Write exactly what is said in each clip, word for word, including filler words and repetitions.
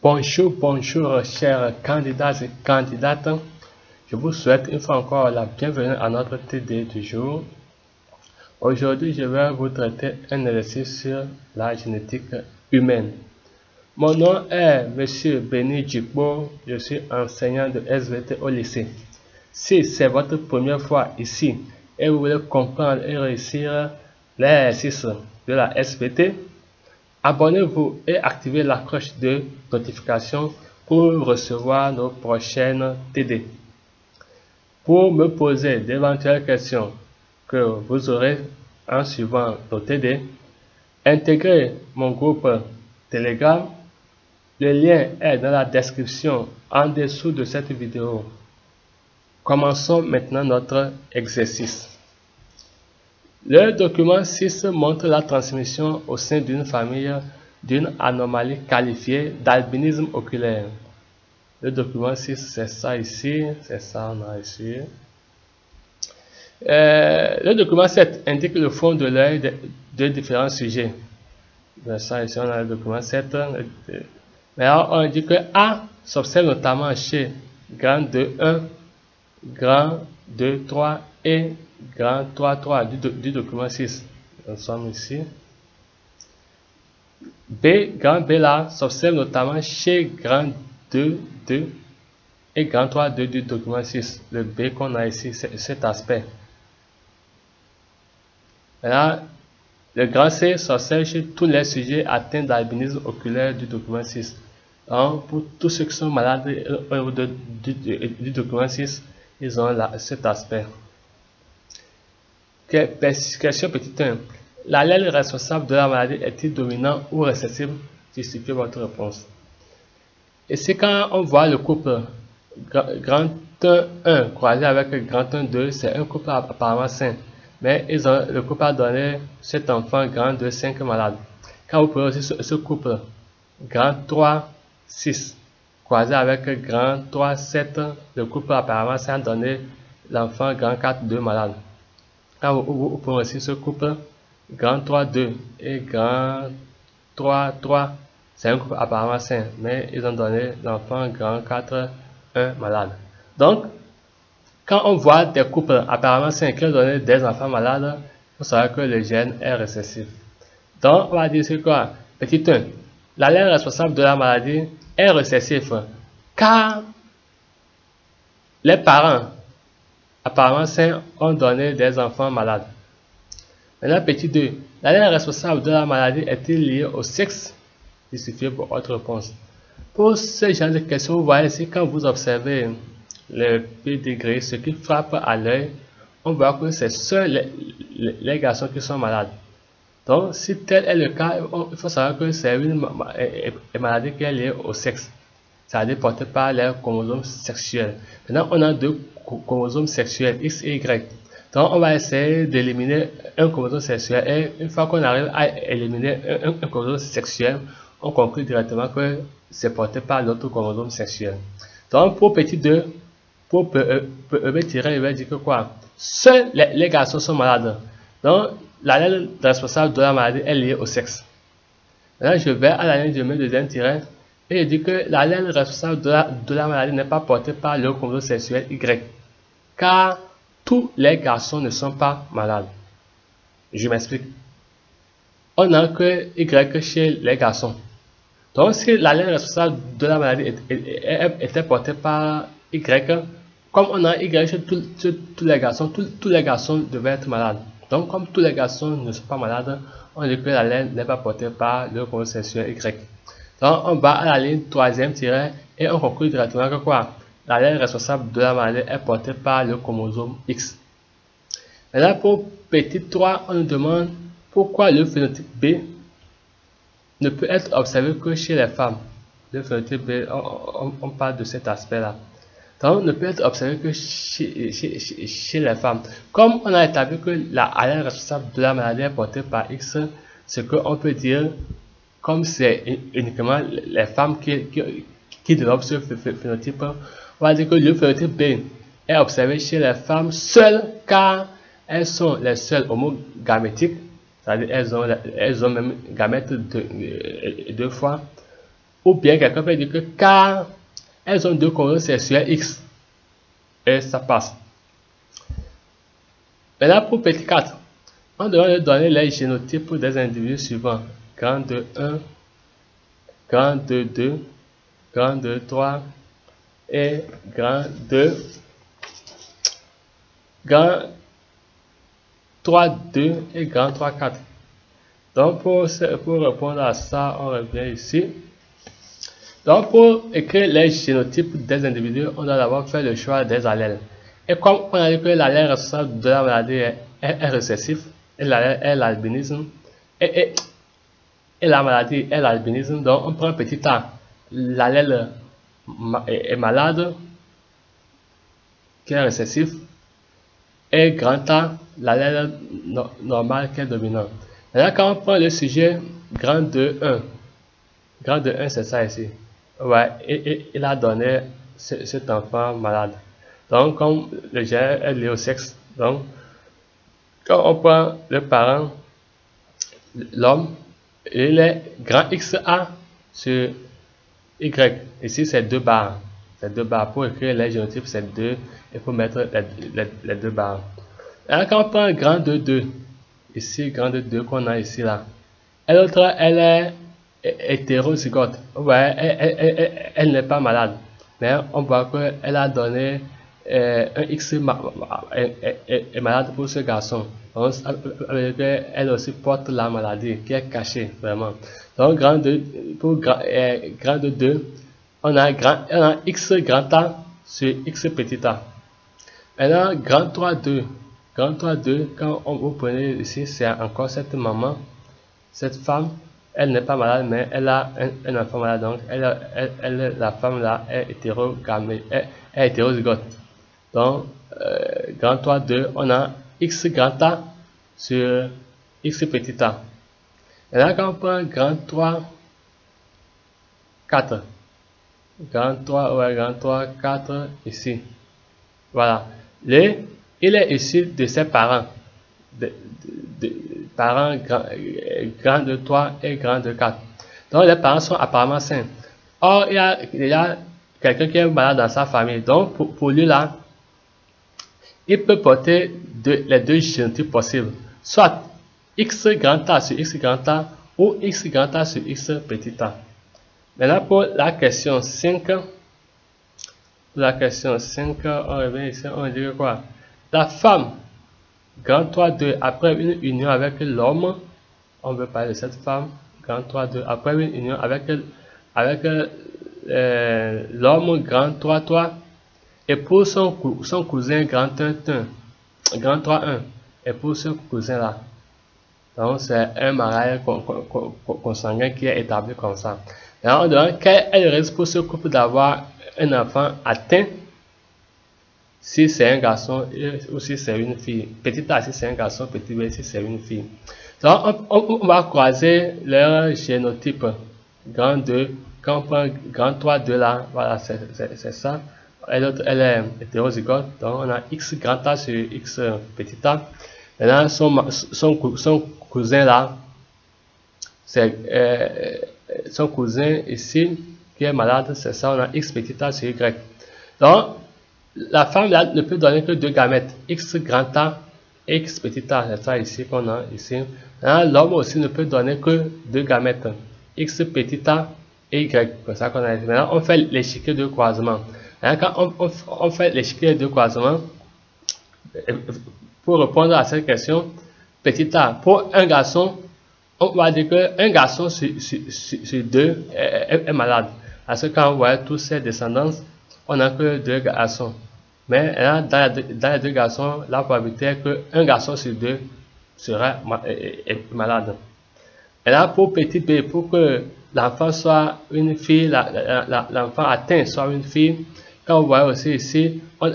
Bonjour, bonjour chers candidats et candidates, je vous souhaite une fois encore la bienvenue à notre T D du jour. Aujourd'hui, je vais vous traiter un exercice sur la génétique humaine. Mon nom est Monsieur Benny Djibo, je suis enseignant de S V T au lycée. Si c'est votre première fois ici et vous voulez comprendre et réussir l'exercice de la S V T, abonnez-vous et activez la cloche de notification pour recevoir nos prochaines T D. Pour me poser d'éventuelles questions que vous aurez en suivant nos T D, intégrez mon groupe Telegram. Le lien est dans la description en dessous de cette vidéo. Commençons maintenant notre exercice. Le document six montre la transmission au sein d'une famille d'une anomalie qualifiée d'albinisme oculaire. Le document six, c'est ça ici, c'est ça on a ici. Euh, le document sept indique le fond de l'œil de, de différents sujets. Donc ça ici on a le document sept. Mais alors on dit que A s'observe notamment chez grand deux un, grand deux trois et grand trois trois du, do, du document six. Nous sommes ici. B, grand B là, s'observe notamment chez grand deux deux et grand trois deux du document six. Le B qu'on a ici, c'est cet aspect. Là, le grand C s'observe chez tous les sujets atteints d'albinisme oculaire du document six. Donc, pour tous ceux qui sont malades du, du, du document six, ils ont là, cet aspect. Question petit un. L'allèle responsable de la maladie est-il dominant ou récessible? Justifiez votre réponse. Et c'est quand on voit le couple grand un un croisé avec grand un deux, c'est un couple apparemment sain. Mais ils ont, le couple a donné cet enfant grand deux cinq malade. Quand vous prenez aussi ce, ce couple grand trois six croisé avec grand trois sept, le couple apparemment sain a donné l'enfant grand quatre deux malade. Quand vous prenez aussi ce couple, grand trois deux et grand trois trois, c'est un couple apparemment sain, mais ils ont donné l'enfant grand quatre un malade. Donc, quand on voit des couples apparemment sains qui ont donné des enfants malades, il faut savoir que le gène est récessif. Donc, on va dire c'est quoi? Petit un, l'allèle responsable de la maladie est récessif car les parents apparemment sains ont donné des enfants malades. Maintenant, petit deux. L'allèle responsable de la maladie est-il lié au sexe? Justifiez pour votre réponse. Pour ce genre de questions, vous voyez ici, quand vous observez le pédigré, ce qui frappe à l'œil, on voit que c'est seuls les, les, les garçons qui sont malades. Donc, si tel est le cas, il faut savoir que c'est une maladie qui est liée au sexe. C'est-à-dire portée par les chromosomes sexuels. Maintenant, on a deux chromosomes sexuels, X et Y. Donc, on va essayer d'éliminer un chromosome sexuel. Et une fois qu'on arrive à éliminer un, un chromosome sexuel, on conclut directement que c'est porté par l'autre chromosome sexuel. Donc, pour petit deux, pour P E B tiret, il va dire que quoi? Seuls les, les garçons sont malades. Donc, l'allèle responsable de la maladie est liée au sexe. Maintenant, je vais à l'allèle du deuxième tiret. Et il dit que l'allèle responsable de la, de la maladie n'est pas portée par le chromosome sexuel Y, car tous les garçons ne sont pas malades. Je m'explique. On n'a que Y chez les garçons. Donc, si l'allèle responsable de la maladie était portée par Y, comme on a Y chez tous les garçons, tous, tous les garçons devaient être malades. Donc, comme tous les garçons ne sont pas malades, on dit que l'allèle n'est pas portée par le chromosome sexuel Y. Donc, on va à la ligne troisième tiret et on conclut directement que quoi? L'allèle responsable de la maladie est portée par le chromosome X. Maintenant, pour petit trois, on nous demande pourquoi le phénotype B ne peut être observé que chez les femmes. Le phénotype B, on, on, on parle de cet aspect-là. Donc, ne peut être observé que chez, chez, chez, chez les femmes. Comme on a établi que l'allèle responsable de la maladie est portée par X, ce qu'on peut dire, comme c'est uniquement les femmes qui, qui, qui développent ce phénotype, on va dire que le phénotype B est observé chez les femmes seules car elles sont les seules homogamétiques, c'est-à-dire elles ont, elles ont même gamètes deux, deux fois, Ou bien quelqu'un peut dire que car elles ont deux conjoints sexuels X. Et ça passe. Maintenant pour petit quatre, on devrait donner les génotypes des individus suivants. Grand de un, grand de deux, grand de trois et grand de grand trois, deux et grand trois, quatre. Donc pour, pour répondre à ça, on revient ici. Donc pour écrire les génotypes des individus, on doit d'abord faire le choix des allèles. Et comme on a dit que l'allèle responsable de la maladie est, est récessif, et l'allèle est l'albinisme, et, et, et la maladie est l'albinisme, donc on prend petit a. L'allèle est malade, qui est récessif, et grand A, l'allèle normal qui est dominant. Maintenant, quand on prend le sujet grand de un, grand de un, c'est ça ici. Ouais, et, et, il a donné ce, cet enfant malade. Donc, comme le gène est lié au sexe, donc, quand on prend le parent, l'homme, il est grand X A sur Y. Ici, c'est deux barres. C'est deux barres. Pour écrire les génotypes, c'est deux. Il faut mettre les, les, les deux barres. Alors, quand on prend grand de deux, ici, grand de deux qu'on a ici, là. Et l'autre, elle est hétérozygote. Ouais, elle, elle, elle, elle, elle n'est pas malade. Mais on voit qu'elle a donné euh, un X ma, ma, elle, elle, elle est malade pour ce garçon. Donc, elle aussi porte la maladie qui est cachée, vraiment. Donc, grand de, pour grand, euh, grand de deux, on a, grand, on a X grand A sur X petit a. Maintenant, grand trois, deux. Grand trois, deux, quand on, vous prenez ici, c'est encore cette maman, cette femme. Elle n'est pas malade, mais elle a un, un enfant malade, donc elle, elle, elle, la femme là est hétérogamée, est hétérozygote. Donc, euh, grand trois, deux, on a X grand A sur X petit a. Et là, quand on prend grand trois, quatre, grand trois, ouais, grand trois, quatre, ici. Voilà. Le, il est issu de ses parents. De, de, de, parents grand, grand de trois et grand de quatre. Donc les parents sont apparemment sains. Or, il y a, a quelqu'un qui est malade dans sa famille. Donc pour, pour lui là, il peut porter de, les deux génotypes possibles. Soit X grand A sur X grand A ou X grand A sur X petit a. Maintenant pour la question cinq, pour la question cinq, on revient ici, on dit quoi? La femme grand trois, deux, après une union avec l'homme, on veut parler de cette femme, grand trois, deux, après une union avec, avec euh, l'homme, grand trois, trois, et pour son, son cousin, grand un, un, grand trois, un, et pour ce cousin-là. Donc, c'est un mariage consanguin qui est établi comme ça. Alors, on demande quel est le risque pour ce couple d'avoir un enfant atteint? Si c'est un garçon ou si c'est une fille. Petit A si c'est un garçon, petit B si c'est une fille. Donc on, on, on va croiser leur génotype. Grand deux, quand on prend grand trois, deux là, voilà c'est ça. Et l'autre elle est hétérozygote, donc on a X grand A sur X petit a. Et là son, son, son cousin là, c'est euh, son cousin ici qui est malade, c'est ça, on a X petit a sur Y. Donc la femme là, ne peut donner que deux gamètes, X grand A et X petit a, c'est ça ici qu'on a ici. L'homme aussi ne peut donner que deux gamètes, X petit a et Y, c'est ça qu'on a ici. Maintenant, on fait l'échiquier de croisement. Quand on, on, on fait l'échiquier de croisement, pour répondre à cette question, petit a, pour un garçon, on va dire qu'un garçon sur, sur, sur, sur deux est, est malade. Parce que quand on voit toutes ces descendants, on n'a que deux garçons. Mais là, dans, les deux, dans les deux garçons, la probabilité est qu'un garçon sur deux sera malade. Et là, pour petit b, pour que l'enfant soit une fille, l'enfant atteint soit une fille, quand vous voyez aussi ici, on,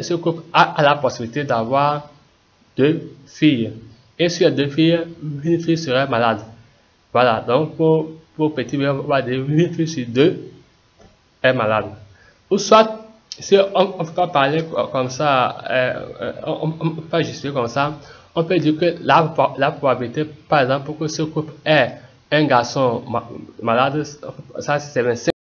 ce couple a la possibilité d'avoir deux filles. Et sur les deux filles, une fille serait malade. Voilà, donc pour, pour petit b, on va dire une fille sur deux est malade. Ou soit, si on, on peut parler comme ça, euh, on, on peut justifier comme ça, on peut dire que la, la probabilité, par exemple, pour que ce couple ait un garçon malade, ça c'est vingt-cinq